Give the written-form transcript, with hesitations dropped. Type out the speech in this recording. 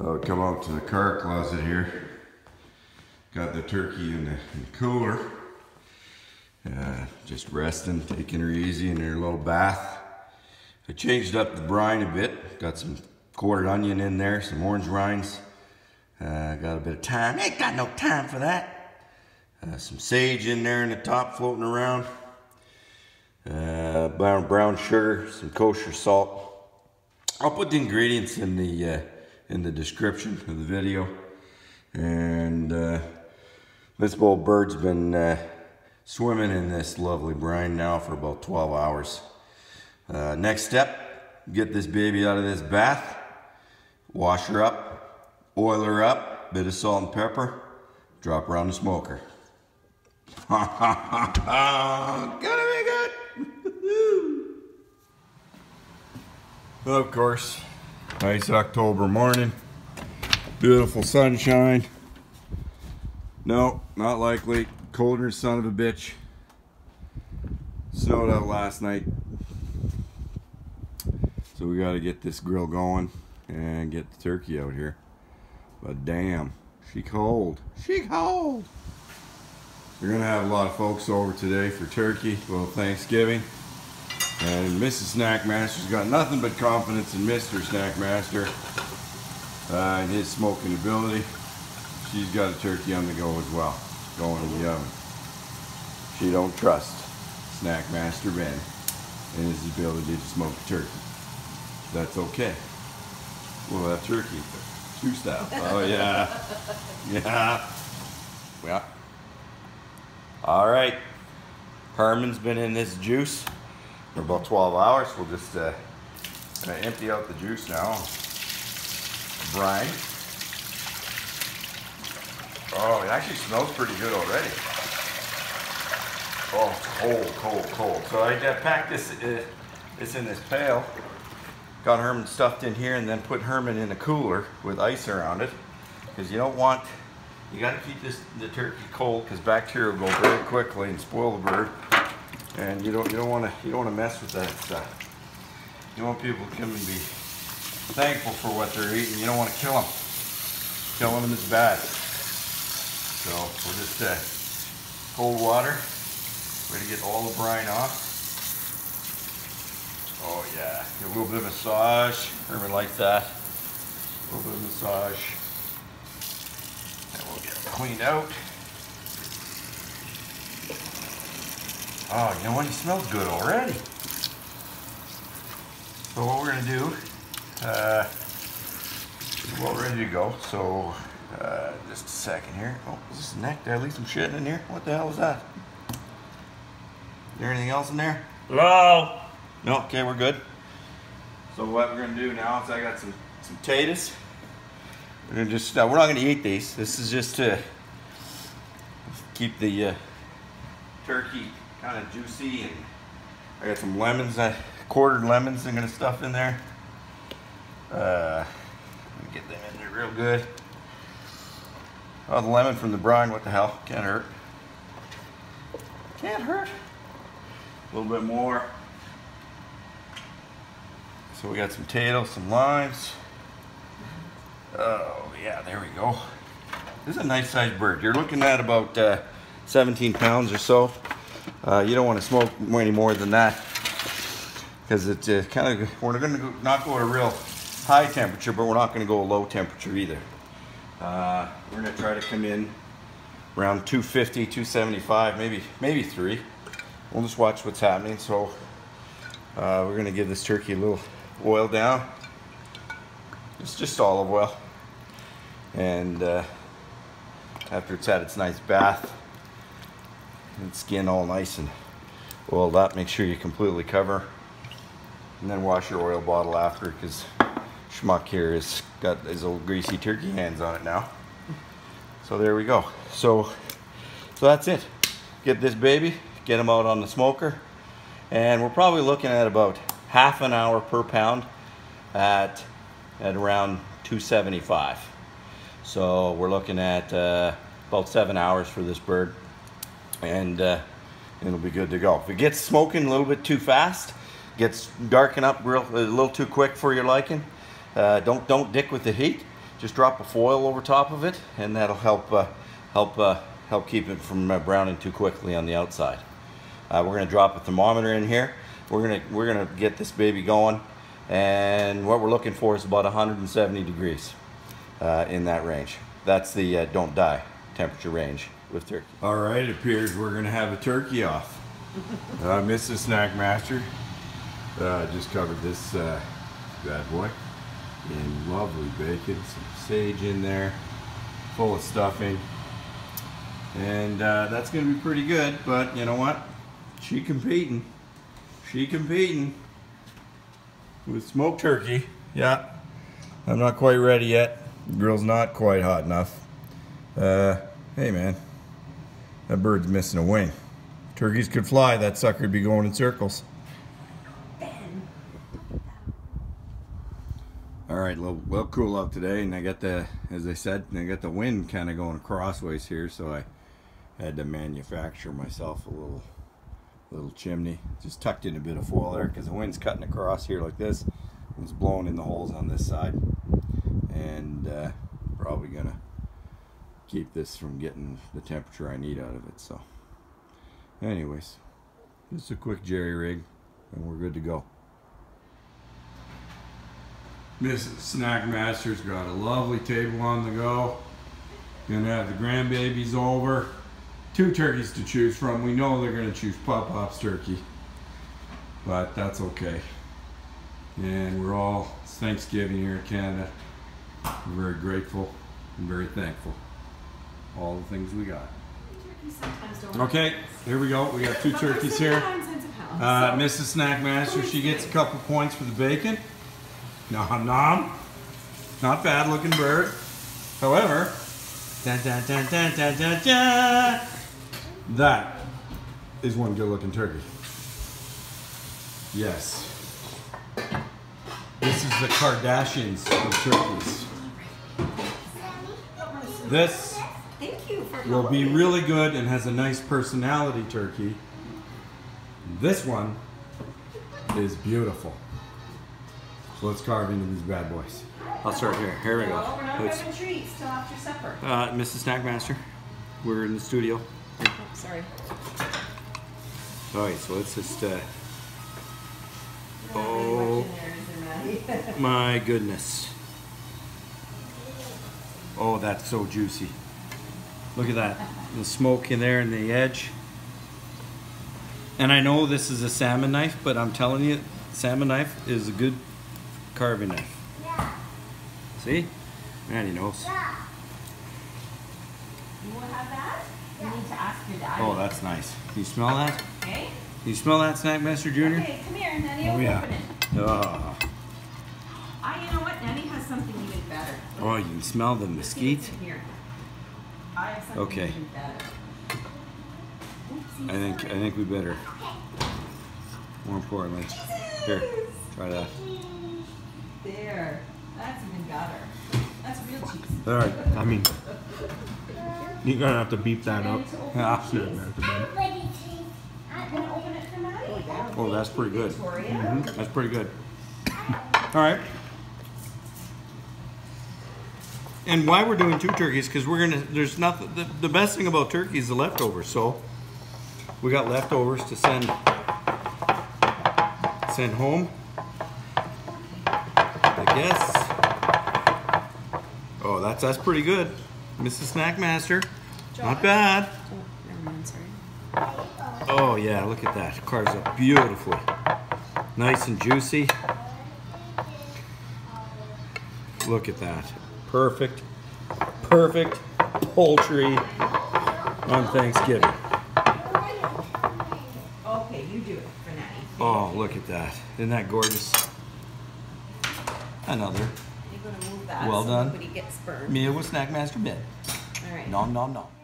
I would come up to the car closet here. Got the turkey in the cooler. Just resting, taking her easy in her little bath. I changed up the brine a bit. Got some quartered onion in there, some orange rinds. Got a bit of thyme. Ain't got no time for that. Some sage in there in the top floating around. Brown sugar, some kosher salt. I'll put the ingredients in the description of the video. And this little bird's been swimming in this lovely brine now for about 12 hours. Next step, get this baby out of this bath, wash her up, oil her up, bit of salt and pepper, drop her on the smoker. Ha ha ha ha! Gonna be good! Well, of course, nice October morning. Beautiful sunshine. No, not likely. Colder son of a bitch. Snowed out last night. So we gotta get this grill going and get the turkey out here. But damn, she cold. She cold! We're gonna have a lot of folks over today for turkey, a little Thanksgiving. And Mrs. Snackmaster's got nothing but confidence in Mr. Snackmaster. And his smoking ability. She's got a turkey on the go as well, going in the oven. She don't trust Snackmaster Ben and his ability to smoke a turkey. That's okay. We'll have turkey two style. Oh yeah, yeah, yeah. All right, Herman's been in this juice for about 12 hours. We'll just gonna empty out the juice now. Brine. Oh, it actually smells pretty good already. Oh, it's cold, cold, cold. So I packed this in this pail. Got Herman stuffed in here and then put Herman in a cooler with ice around it. Because you don't want, you gotta keep the turkey cold because bacteria will go very quickly and spoil the bird. And you don't wanna mess with that stuff. You don't want people to come and be thankful for what they're eating. You don't want to kill them. Killing them is bad. So we'll just cold water. We're gonna get all the brine off. Oh yeah, get a little bit of massage. Herman likes that. A little bit of massage. And we'll get it cleaned out. Oh, you know what? He smells good already. So what we're gonna do. Well, ready to go, so just a second here. Oh, is this neck? Did I leave some shit in here? What the hell was that? Is there anything else in there? Hello? No, okay, we're good. So what we're gonna do now is I got some potatoes. We're gonna just, we're not gonna eat these. This is just to keep the turkey kind of juicy. And I got some lemons, quartered lemons I'm gonna stuff in there. Let me get them in there real good. Oh, the lemon from the brine, what the hell? Can't hurt. Can't hurt. A little bit more. So we got some potatoes, some limes. Oh yeah, there we go. This is a nice sized bird. You're looking at about 17 pounds or so. You don't want to smoke any more than that. Because it's kind of, we're going to not go to a real high temperature, but we're not going to go low temperature either. We're going to try to come in around 250, 275, maybe 3. We'll just watch what's happening. So we're going to give this turkey a little oil down. It's just olive oil. And after it's had its nice bath and skin all nice and oiled up, make sure you completely cover. And then wash your oil bottle after, because schmuck here has got his old greasy turkey hands on it now. So there we go. So that's it. Get this baby, get him out on the smoker, and we're probably looking at about half an hour per pound at around 275. So we're looking at about 7 hours for this bird, and it'll be good to go. If it gets smoking a little bit too fast, gets darkened up a little too quick for your liking, don't dick with the heat. Just drop a foil over top of it, and that'll help help keep it from browning too quickly on the outside. We're going to drop a thermometer in here. We're gonna get this baby going, and what we're looking for is about 170 degrees in that range. That's the don't die temperature range with turkey. All right, it appears we're gonna have a turkey off. Mrs. Snackmaster just covered this bad boy in lovely bacon, some sage in there, full of stuffing, and that's gonna be pretty good. But you know what? She competing. She competing with smoked turkey. Yeah, I'm not quite ready yet. The grill's not quite hot enough. Hey man, that bird's missing a wing. If turkeys could fly, that sucker'd be going in circles. All right, well, cool out today, and I got the, as I said, I got the wind kind of going crossways here, so I had to manufacture myself a little chimney. Just tucked in a bit of foil there because the wind's cutting across here like this. It's blowing in the holes on this side, and probably gonna keep this from getting the temperature I need out of it. So anyways, just a quick jerry rig and we're good to go. Mrs. Snackmaster's got a lovely table on the go. Gonna have the grandbabies over. Two turkeys to choose from. We know they're going to choose Pop-Pop's turkey, but that's okay. And we're all, it's Thanksgiving here in Canada. We're very grateful and very thankful. All the things we got. Turkeys sometimes don't work. Okay, here we go. We got two turkeys here. Mrs. Snackmaster, she gets a couple points for the bacon. Nom nom. Not bad looking bird. However, dun, dun, dun, dun, dun, dun, dun. That is one good looking turkey. Yes. This is the Kardashians of turkeys. This will be really good and has a nice personality turkey. This one is beautiful. So let's carve into these bad boys. I'll start here. Here we go. We're not having treats till after supper. Mrs. Snackmaster, we're in the studio. Oh, sorry. All right, so let's just. Oh, my goodness. Oh, that's so juicy. Look at that. The smoke in there and the edge. And I know this is a salmon knife, but I'm telling you, salmon knife is a good carving knife. Yeah. See? Nanny knows. Yeah. You want to have that? You need to ask your dad. Oh, that's nice. Can you smell that? Okay. Can you smell that, Snackmaster Jr.? Okay, come here, Nanny. Oh, yeah. Open it. Oh. You know what? Nanny has something even better. Oh, you can smell the mesquite? Here. I have something even better. Oopsie, I think we better. More importantly. Jesus. Here, try that. There. That's even better. That's real cheese. All right. I mean, you're gonna have to beep that up. Oh, that's pretty good. Mm-hmm. That's pretty good. All right. And why we're doing two turkeys? Because we're gonna. There's nothing. The best thing about turkey is the leftovers. So we got leftovers to send home. I guess. Oh, that's pretty good. Mrs. Snackmaster. Not bad. Oh, never mind, sorry. Oh yeah, look at that. Carves up beautifully. Nice and juicy. Look at that. Perfect. Perfect poultry on Thanksgiving. Okay, you do it for Nanny. Oh, look at that. Isn't that gorgeous? Another. Well done. Meal with Snackmaster Ben. All right. Nom nom nom.